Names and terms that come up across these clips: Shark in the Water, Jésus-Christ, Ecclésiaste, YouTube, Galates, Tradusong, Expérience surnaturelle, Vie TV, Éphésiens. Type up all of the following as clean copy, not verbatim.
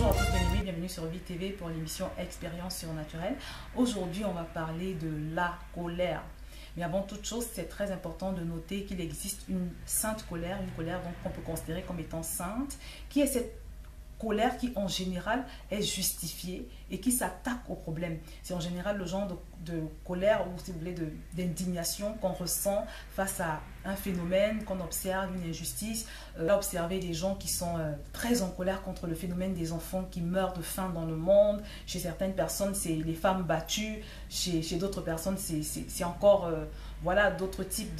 Bonjour à tous, bienvenue sur Vie TV pour l'émission Expérience surnaturelle. Aujourd'hui, on va parler de la colère. Mais avant toute chose, c'est très important de noter qu'il existe une sainte colère, une colère qu'on peut considérer comme étant sainte, qui est cette colère qui en général est justifiée et qui s'attaque au problème. C'est en général le genre de colère ou si vous voulez d'indignation qu'on ressent face à un phénomène qu'on observe, une injustice. Là, observer des gens qui sont très en colère contre le phénomène des enfants qui meurent de faim dans le monde. Chez certaines personnes, c'est les femmes battues. Chez d'autres personnes, c'est encore voilà, d'autres types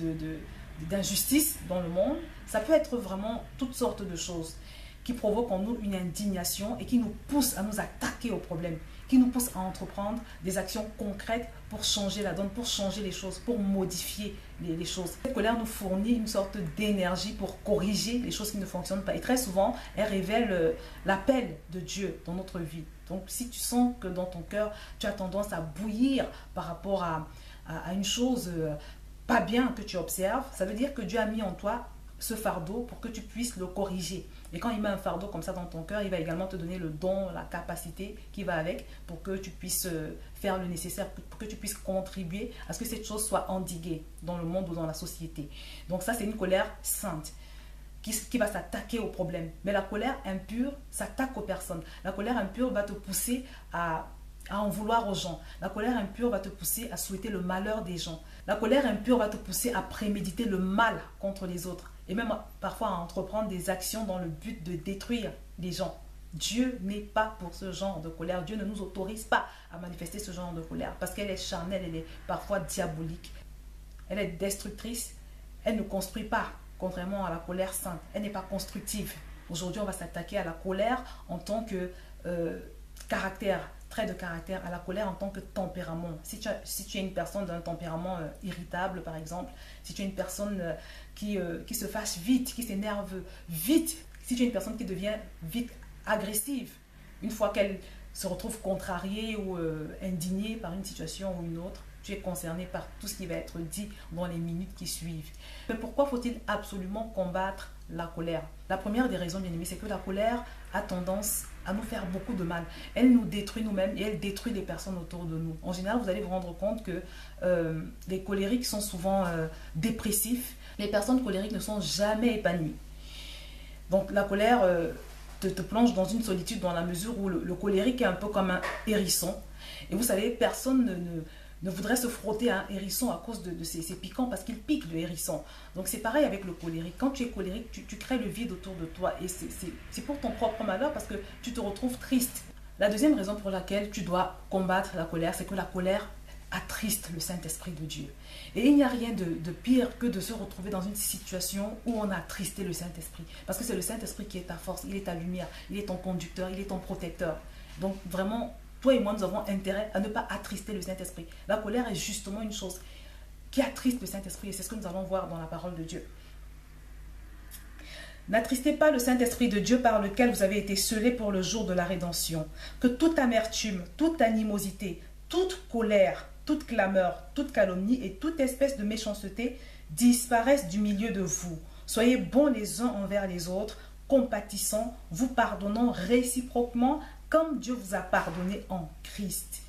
d'injustices dans le monde. Ça peut être vraiment toutes sortes de choses qui provoque en nous une indignation et qui nous pousse à nous attaquer au problème, qui nous pousse à entreprendre des actions concrètes pour changer la donne, pour changer les choses, pour modifier les choses. Cette colère nous fournit une sorte d'énergie pour corriger les choses qui ne fonctionnent pas. Et très souvent, elle révèle l'appel de Dieu dans notre vie. Donc si tu sens que dans ton cœur, tu as tendance à bouillir par rapport à une chose pas bien que tu observes, ça veut dire que Dieu a mis en toi ce fardeau pour que tu puisses le corriger. Et quand il met un fardeau comme ça dans ton cœur, il va également te donner le don, la capacité qui va avec pour que tu puisses faire le nécessaire, pour que tu puisses contribuer à ce que cette chose soit endiguée dans le monde ou dans la société. Donc ça, c'est une colère sainte qui va s'attaquer au problème. Mais la colère impure s'attaque aux personnes. La colère impure va te pousser à en vouloir aux gens. La colère impure va te pousser à souhaiter le malheur des gens. La colère impure va te pousser à préméditer le mal contre les autres. Et même parfois à entreprendre des actions dans le but de détruire les gens. Dieu n'est pas pour ce genre de colère. Dieu ne nous autorise pas à manifester ce genre de colère parce qu'elle est charnelle, elle est parfois diabolique. Elle est destructrice, elle ne construit pas, contrairement à la colère sainte. Elle n'est pas constructive. Aujourd'hui, on va s'attaquer à la colère en tant que caractère, trait de caractère, à la colère en tant que tempérament. Si tu es une personne d'un tempérament irritable, par exemple, si tu es une personne qui se fâche vite, qui s'énerve vite, si tu es une personne qui devient vite agressive, une fois qu'elle se retrouve contrariée ou indignée par une situation ou une autre, tu es concerné par tout ce qui va être dit dans les minutes qui suivent. Mais pourquoi faut-il absolument combattre la colère? La première des raisons, bien aimé, c'est que la colère a tendance à nous faire beaucoup de mal. Elle nous détruit nous-mêmes et elle détruit les personnes autour de nous. En général, vous allez vous rendre compte que les colériques sont souvent dépressifs. Les personnes colériques ne sont jamais épanouies. Donc la colère te plonge dans une solitude dans la mesure où le colérique est un peu comme un hérisson. Et vous savez, personne ne voudrait se frotter à un hérisson à cause de ses piquants parce qu'il pique le hérisson. Donc c'est pareil avec le colérique. Quand tu es colérique, tu crées le vide autour de toi et c'est pour ton propre malheur parce que tu te retrouves triste. La deuxième raison pour laquelle tu dois combattre la colère, c'est que la colère attriste le Saint-Esprit de Dieu. Et il n'y a rien de pire que de se retrouver dans une situation où on a attristé le Saint-Esprit. Parce que c'est le Saint-Esprit qui est ta force, il est ta lumière, il est ton conducteur, il est ton protecteur. Donc vraiment, toi et moi, nous avons intérêt à ne pas attrister le Saint-Esprit. La colère est justement une chose qui attriste le Saint-Esprit. Et c'est ce que nous allons voir dans la parole de Dieu. N'attristez pas le Saint-Esprit de Dieu par lequel vous avez été scellés pour le jour de la rédemption. Que toute amertume, toute animosité, toute colère, toute clameur, toute calomnie et toute espèce de méchanceté disparaissent du milieu de vous. Soyez bons les uns envers les autres, compatissants, vous pardonnant réciproquement, comme Dieu vous a pardonné en Christ.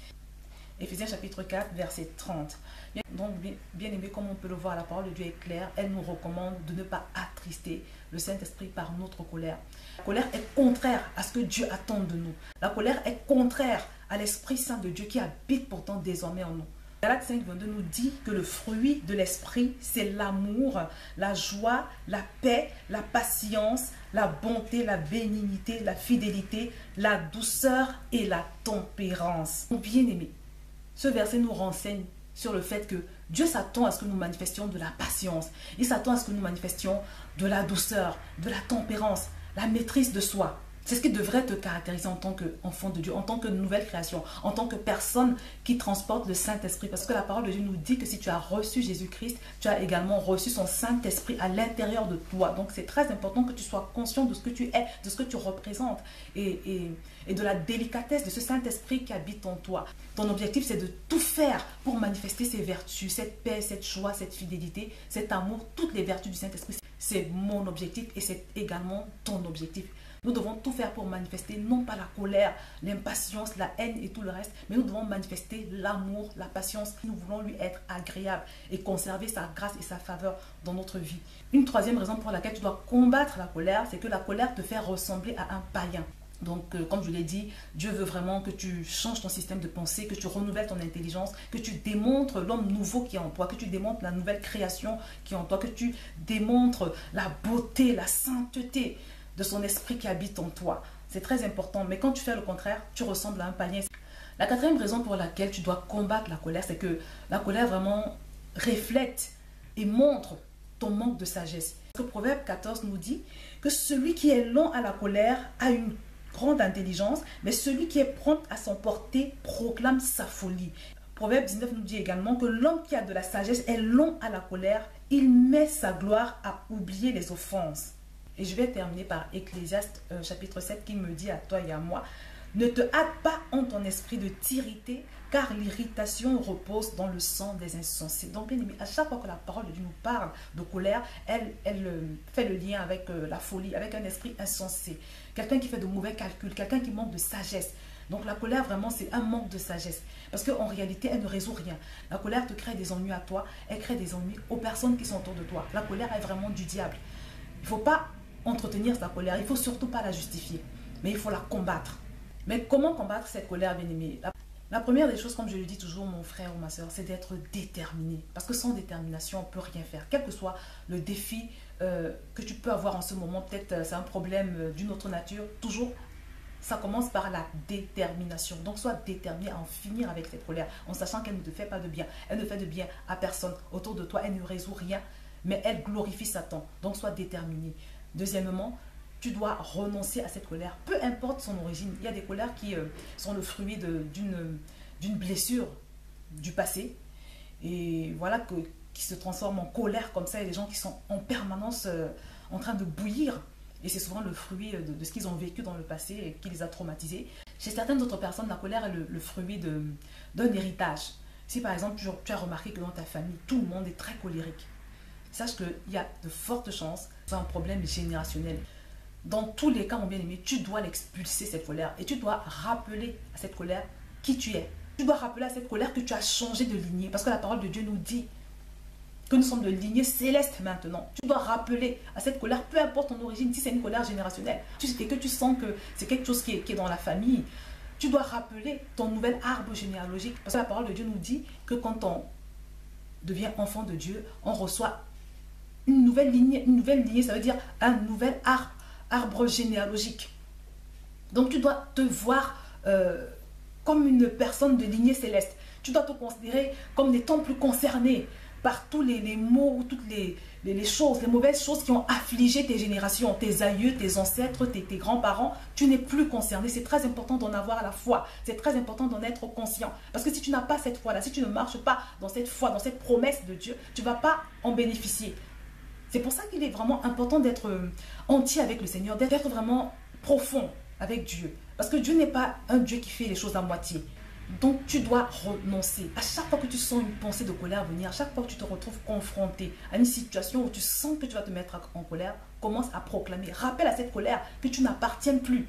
Éphésiens chapitre 4, verset 30. Donc, bien aimé, comme on peut le voir, la parole de Dieu est claire. Elle nous recommande de ne pas attrister le Saint-Esprit par notre colère. La colère est contraire à ce que Dieu attend de nous. La colère est contraire à l'Esprit Saint de Dieu qui habite pourtant désormais en nous. Galates 5, 22 nous dit que le fruit de l'Esprit, c'est l'amour, la joie, la paix, la patience, la bonté, la bénignité, la fidélité, la douceur et la tempérance. Mon bien-aimé, ce verset nous renseigne sur le fait que Dieu s'attend à ce que nous manifestions de la patience. Il s'attend à ce que nous manifestions de la douceur, de la tempérance, la maîtrise de soi. C'est ce qui devrait te caractériser en tant qu'enfant de Dieu, en tant que nouvelle création, en tant que personne qui transporte le Saint-Esprit. Parce que la parole de Dieu nous dit que si tu as reçu Jésus-Christ, tu as également reçu son Saint-Esprit à l'intérieur de toi. Donc c'est très important que tu sois conscient de ce que tu es, de ce que tu représentes et de la délicatesse de ce Saint-Esprit qui habite en toi. Ton objectif, c'est de tout faire pour manifester ces vertus, cette paix, cette joie, cette fidélité, cet amour, toutes les vertus du Saint-Esprit. C'est mon objectif et c'est également ton objectif. Nous devons tout faire pour manifester, non pas la colère, l'impatience, la haine et tout le reste, mais nous devons manifester l'amour, la patience. Nous voulons lui être agréable et conserver sa grâce et sa faveur dans notre vie. Une troisième raison pour laquelle tu dois combattre la colère, c'est que la colère te fait ressembler à un païen. Donc, comme je l'ai dit, Dieu veut vraiment que tu changes ton système de pensée, que tu renouvelles ton intelligence, que tu démontres l'homme nouveau qui est en toi, que tu démontres la nouvelle création qui est en toi, que tu démontres la beauté, la sainteté de son esprit qui habite en toi. C'est très important, mais quand tu fais le contraire, tu ressembles à un païen. La quatrième raison pour laquelle tu dois combattre la colère, c'est que la colère vraiment reflète et montre ton manque de sagesse. Le Proverbe 14 nous dit que celui qui est lent à la colère a une grande intelligence, mais celui qui est prompt à s'emporter proclame sa folie. Proverbe 19 nous dit également que l'homme qui a de la sagesse est long à la colère, il met sa gloire à oublier les offenses. Et je vais terminer par Ecclésiaste chapitre 7 qui me dit à toi et à moi, ne te hâte pas en ton esprit de t'irriter, car l'irritation repose dans le sang des insensés. Donc bien aimé, à chaque fois que la parole de Dieu nous parle de colère, elle fait le lien avec la folie, avec un esprit insensé. Quelqu'un qui fait de mauvais calculs, quelqu'un qui manque de sagesse. Donc la colère vraiment c'est un manque de sagesse. Parce qu'en réalité elle ne résout rien. La colère te crée des ennuis à toi, elle crée des ennuis aux personnes qui sont autour de toi. La colère est vraiment du diable. Il ne faut pas entretenir sa colère, il ne faut surtout pas la justifier. Mais il faut la combattre. Mais comment combattre cette colère, bien-aimée? La première des choses, comme je le dis toujours, mon frère ou ma soeur, c'est d'être déterminé. Parce que sans détermination, on ne peut rien faire. Quel que soit le défi que tu peux avoir en ce moment, peut-être c'est un problème d'une autre nature, toujours, ça commence par la détermination. Donc, sois déterminé à en finir avec cette colère, en sachant qu'elle ne te fait pas de bien. Elle ne fait de bien à personne. Autour de toi, elle ne résout rien, mais elle glorifie Satan. Donc, sois déterminé. Deuxièmement, tu dois renoncer à cette colère, peu importe son origine. Il y a des colères qui sont le fruit d'une blessure du passé. Et voilà qui se transforment en colère comme ça. Il y a des gens qui sont en permanence en train de bouillir. Et c'est souvent le fruit de ce qu'ils ont vécu dans le passé et qui les a traumatisés. Chez certaines autres personnes, la colère est le fruit d'un héritage. Si par exemple, tu as remarqué que dans ta famille, tout le monde est très colérique, sache qu'il y a de fortes chances que c'est un problème générationnel. Dans tous les cas, mon bien-aimé, tu dois l'expulser cette colère et tu dois rappeler à cette colère qui tu es. Tu dois rappeler à cette colère que tu as changé de lignée parce que la parole de Dieu nous dit que nous sommes de lignée céleste maintenant. Tu dois rappeler à cette colère, peu importe ton origine, si c'est une colère générationnelle et que tu sens que c'est quelque chose qui est dans la famille, tu dois rappeler ton nouvel arbre généalogique parce que la parole de Dieu nous dit que quand on devient enfant de Dieu, on reçoit une nouvelle lignée. Une nouvelle lignée, ça veut dire un nouvel arbre généalogique. Donc tu dois te voir comme une personne de lignée céleste. Tu dois te considérer comme n'étant plus concerné par tous les maux ou toutes les choses, les mauvaises choses qui ont affligé tes générations, tes aïeux, tes ancêtres, tes grands-parents. Tu n'es plus concerné. C'est très important d'en avoir la foi. C'est très important d'en être conscient. Parce que si tu n'as pas cette foi-là, si tu ne marches pas dans cette foi, dans cette promesse de Dieu, tu ne vas pas en bénéficier. C'est pour ça qu'il est vraiment important d'être entier avec le Seigneur, d'être vraiment profond avec Dieu. Parce que Dieu n'est pas un Dieu qui fait les choses à moitié. Donc tu dois renoncer. À chaque fois que tu sens une pensée de colère venir, à chaque fois que tu te retrouves confronté à une situation où tu sens que tu vas te mettre en colère, commence à proclamer. Rappelle à cette colère que tu n'appartiens plus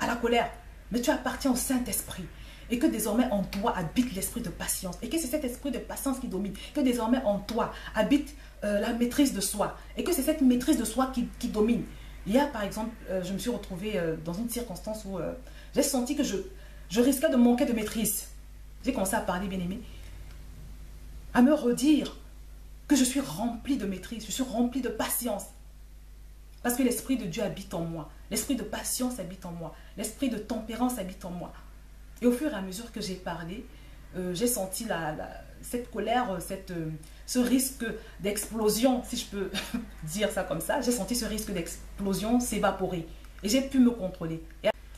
à la colère, mais tu appartiens au Saint-Esprit. Et que désormais en toi habite l'esprit de patience. Et que c'est cet esprit de patience qui domine. Que désormais en toi habite la maîtrise de soi. Et que c'est cette maîtrise de soi qui domine. Hier par exemple, je me suis retrouvée dans une circonstance où j'ai senti que je risquais de manquer de maîtrise. J'ai commencé à parler, bien aimé, à me redire que je suis remplie de maîtrise, je suis remplie de patience. Parce que l'esprit de Dieu habite en moi. L'esprit de patience habite en moi. L'esprit de tempérance habite en moi. Et au fur et à mesure que j'ai parlé, j'ai senti cette colère, ce risque d'explosion, si je peux dire ça comme ça. J'ai senti ce risque d'explosion s'évaporer. Et j'ai pu me contrôler.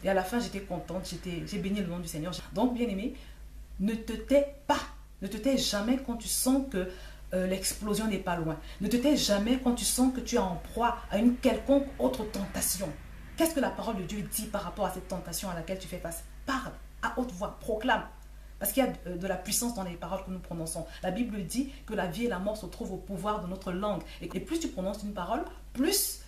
Et à la fin, j'étais contente, j'ai béni le nom du Seigneur. Donc, bien aimé, ne te tais pas. Ne te tais jamais quand tu sens que l'explosion n'est pas loin. Ne te tais jamais quand tu sens que tu es en proie à une quelconque autre tentation. Qu'est-ce que la parole de Dieu dit par rapport à cette tentation à laquelle tu fais face? Parle. À haute voix, proclame. Parce qu'il y a de la puissance dans les paroles que nous prononçons. La Bible dit que la vie et la mort se trouvent au pouvoir de notre langue. Et plus tu prononces une parole, plus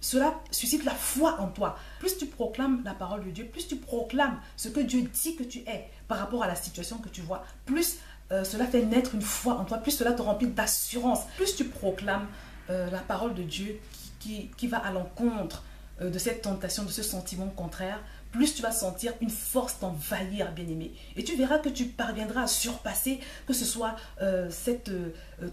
cela suscite la foi en toi. Plus tu proclames la parole de Dieu, plus tu proclames ce que Dieu dit que tu es par rapport à la situation que tu vois, plus cela fait naître une foi en toi, plus cela te remplit d'assurance. Plus tu proclames la parole de Dieu qui va à l'encontre de cette tentation, de ce sentiment contraire, plus tu vas sentir une force t'envahir, bien-aimé. Et tu verras que tu parviendras à surpasser, que ce soit cette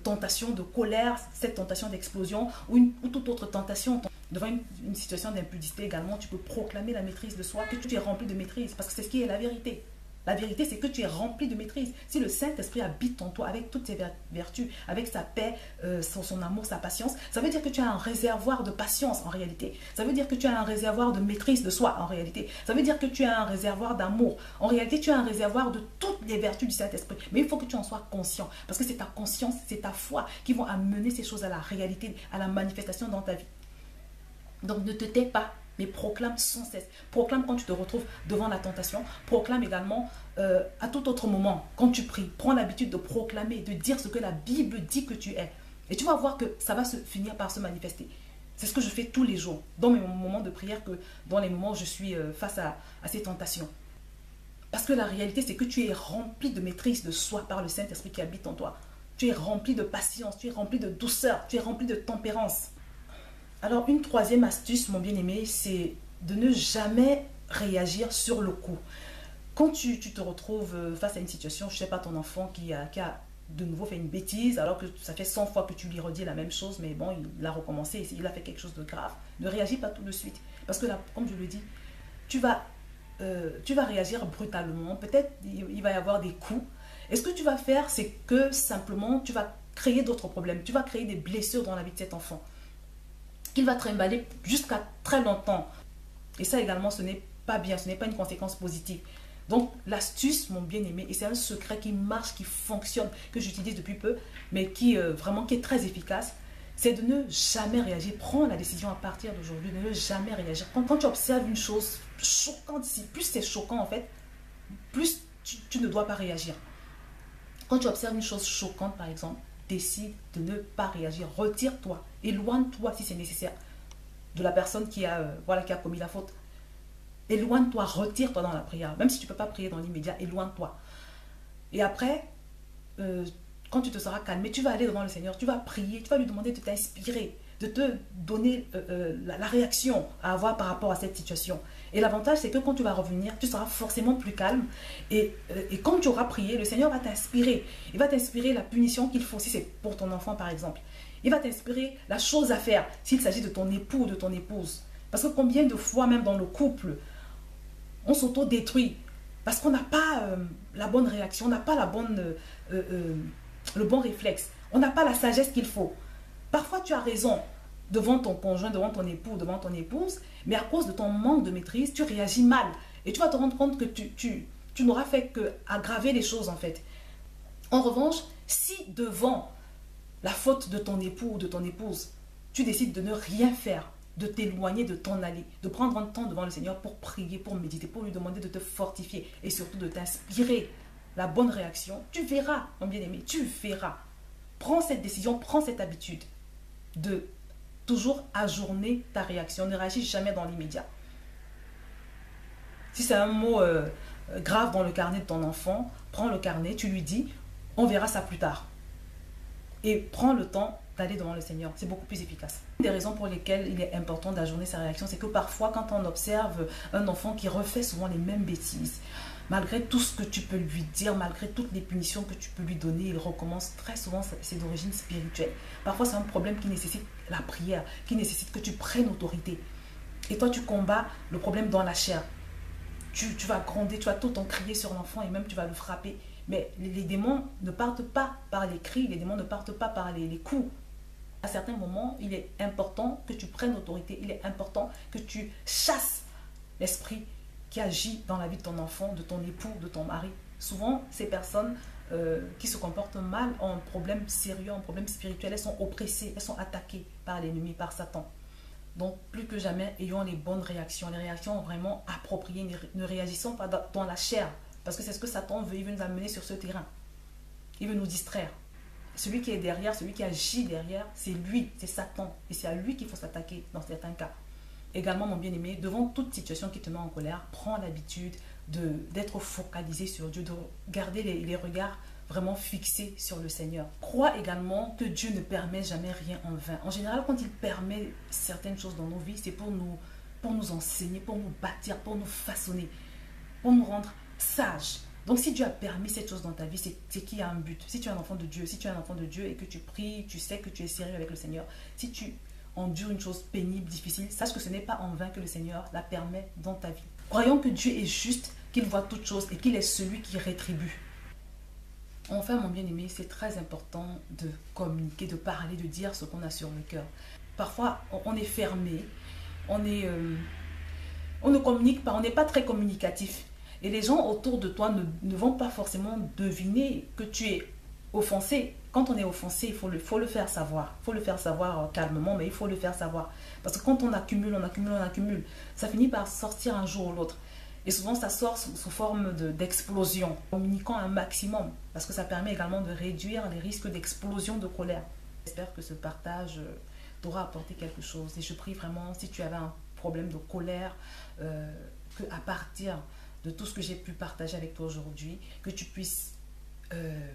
tentation de colère, cette tentation d'explosion ou toute autre tentation. Devant une situation d'impudicité également, tu peux proclamer la maîtrise de soi, que tu es rempli de maîtrise, parce que c'est ce qui est la vérité. La vérité, c'est que tu es rempli de maîtrise. Si le Saint-Esprit habite en toi avec toutes ses vertus, avec sa paix, son amour, sa patience, ça veut dire que tu as un réservoir de patience en réalité. Ça veut dire que tu as un réservoir de maîtrise de soi en réalité. Ça veut dire que tu as un réservoir d'amour. En réalité, tu as un réservoir de toutes les vertus du Saint-Esprit. Mais il faut que tu en sois conscient. Parce que c'est ta conscience, c'est ta foi qui vont amener ces choses à la réalité, à la manifestation dans ta vie. Donc ne te tais pas. Mais proclame sans cesse. Proclame quand tu te retrouves devant la tentation. Proclame également à tout autre moment. Quand tu pries, prends l'habitude de proclamer, de dire ce que la Bible dit que tu es. Et tu vas voir que ça va finir par se manifester. C'est ce que je fais tous les jours, dans mes moments de prière, que dans les moments où je suis face à ces tentations. Parce que la réalité, c'est que tu es rempli de maîtrise de soi par le Saint-Esprit qui habite en toi. Tu es rempli de patience, tu es rempli de douceur, tu es rempli de tempérance. Alors, une troisième astuce, mon bien-aimé, c'est de ne jamais réagir sur le coup. Quand tu te retrouves face à une situation, je ne sais pas, ton enfant qui a de nouveau fait une bêtise, alors que ça fait 100 fois que tu lui redis la même chose, mais bon, il a recommencé, il a fait quelque chose de grave. Ne réagis pas tout de suite. Parce que là, comme je le dis, tu vas réagir brutalement. Peut-être il va y avoir des coups. Et ce que tu vas faire, c'est que simplement, tu vas créer d'autres problèmes. Tu vas créer des blessures dans la vie de cet enfant, qu'il va trimballer jusqu'à très longtemps. Et ça également, ce n'est pas bien, ce n'est pas une conséquence positive. Donc l'astuce, mon bien-aimé, et c'est un secret qui marche, qui fonctionne, que j'utilise depuis peu, mais qui est très efficace, c'est de ne jamais réagir. Prends la décision à partir d'aujourd'hui de ne jamais réagir. Quand tu observes une chose choquante, si plus c'est choquant en fait, plus tu ne dois pas réagir. Quand tu observes une chose choquante par exemple, décide de ne pas réagir, retire-toi, éloigne-toi si c'est nécessaire de la personne qui a commis la faute. Éloigne-toi, retire-toi dans la prière, même si tu ne peux pas prier dans l'immédiat, éloigne-toi. Et après, quand tu te seras calmé, tu vas aller devant le Seigneur, tu vas prier, tu vas lui demander de t'inspirer, de te donner la réaction à avoir par rapport à cette situation. Et l'avantage, c'est que quand tu vas revenir, tu seras forcément plus calme. Et comme tu auras prié, le Seigneur va t'inspirer. Il va t'inspirer la punition qu'il faut, si c'est pour ton enfant par exemple. Il va t'inspirer la chose à faire, s'il s'agit de ton époux ou de ton épouse. Parce que combien de fois, même dans le couple, on s'auto-détruit. Parce qu'on n'a pas la bonne réaction, on n'a pas le bon réflexe. On n'a pas la sagesse qu'il faut. Parfois, tu as raison devant ton conjoint, devant ton époux, devant ton épouse, mais à cause de ton manque de maîtrise, tu réagis mal. Et tu vas te rendre compte que tu n'auras fait qu'aggraver les choses, en fait. En revanche, si devant la faute de ton époux ou de ton épouse, tu décides de ne rien faire, de t'éloigner, de t'en aller, de prendre un temps devant le Seigneur pour prier, pour méditer, pour lui demander de te fortifier et surtout de t'inspirer la bonne réaction, tu verras, mon bien-aimé, tu verras. Prends cette décision, prends cette habitude de toujours ajourner ta réaction. Ne réagis jamais dans l'immédiat. Si c'est un mot grave dans le carnet de ton enfant, prends le carnet, tu lui dis, on verra ça plus tard. Et prends le temps d'aller devant le Seigneur. C'est beaucoup plus efficace. Une des raisons pour lesquelles il est important d'ajourner sa réaction, c'est que parfois, quand on observe un enfant qui refait souvent les mêmes bêtises, malgré tout ce que tu peux lui dire, malgré toutes les punitions que tu peux lui donner, il recommence très souvent, c'est d'origine spirituelle. Parfois, c'est un problème qui nécessite la prière, qui nécessite que tu prennes autorité. Et toi, tu combats le problème dans la chair. Tu vas gronder, tu vas tout en crier sur l'enfant et même tu vas le frapper. Mais les démons ne partent pas par les cris, les démons ne partent pas par les coups. À certains moments, il est important que tu prennes autorité, il est important que tu chasses l'esprit qui agit dans la vie de ton enfant, de ton époux, de ton mari. Souvent, ces personnes qui se comportent mal ont un problème sérieux, un problème spirituel. Elles sont oppressées, elles sont attaquées par l'ennemi, par Satan. Donc, plus que jamais, ayons les bonnes réactions, les réactions vraiment appropriées. Ne réagissons pas dans la chair, parce que c'est ce que Satan veut. Il veut nous amener sur ce terrain. Il veut nous distraire. celui qui est derrière, celui qui agit derrière, c'est lui, c'est Satan. Et c'est à lui qu'il faut s'attaquer dans certains cas. Également, mon bien-aimé, devant toute situation qui te met en colère, prends l'habitude d'être focalisé sur Dieu, de garder les regards vraiment fixés sur le Seigneur. Crois également que Dieu ne permet jamais rien en vain. En général, quand il permet certaines choses dans nos vies, c'est pour nous enseigner, pour nous bâtir, pour nous façonner, pour nous rendre sages. Donc si Dieu a permis cette chose dans ta vie, c'est qu'il y a un but. Si tu es un enfant de Dieu, si tu es un enfant de Dieu et que tu pries, tu sais que tu es sérieux avec le Seigneur, si tu endures une chose pénible, difficile, sache que ce n'est pas en vain que le Seigneur la permet dans ta vie. Croyons que Dieu est juste, qu'il voit toutes choses et qu'il est celui qui rétribue. Enfin, mon bien-aimé, c'est très important de communiquer, de parler, de dire ce qu'on a sur le cœur. Parfois, on est fermé, on ne communique pas, on n'est pas très communicatif. Et les gens autour de toi ne vont pas forcément deviner que tu es offensé. Quand on est offensé, il faut le faire savoir. Il faut le faire savoir calmement, mais il faut le faire savoir. Parce que quand on accumule, on accumule, on accumule, ça finit par sortir un jour ou l'autre. Et souvent, ça sort sous forme d'explosion, communiquant un maximum. Parce que ça permet également de réduire les risques d'explosion de colère. J'espère que ce partage t'aura apporté quelque chose. Et je prie vraiment, si tu avais un problème de colère, qu'à partir de tout ce que j'ai pu partager avec toi aujourd'hui, que tu puisses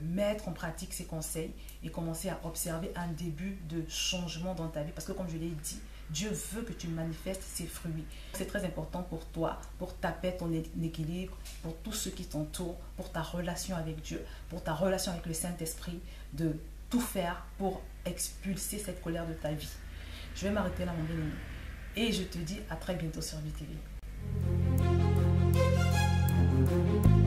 mettre en pratique ces conseils et commencer à observer un début de changement dans ta vie. Parce que comme je l'ai dit, Dieu veut que tu manifestes ses fruits. C'est très important pour toi, pour ta paix, ton équilibre, pour tout ce qui t'entoure, pour ta relation avec Dieu, pour ta relation avec le Saint-Esprit, de tout faire pour expulser cette colère de ta vie. Je vais m'arrêter là, mon bien-aimé. Et je te dis à très bientôt sur Vie TV.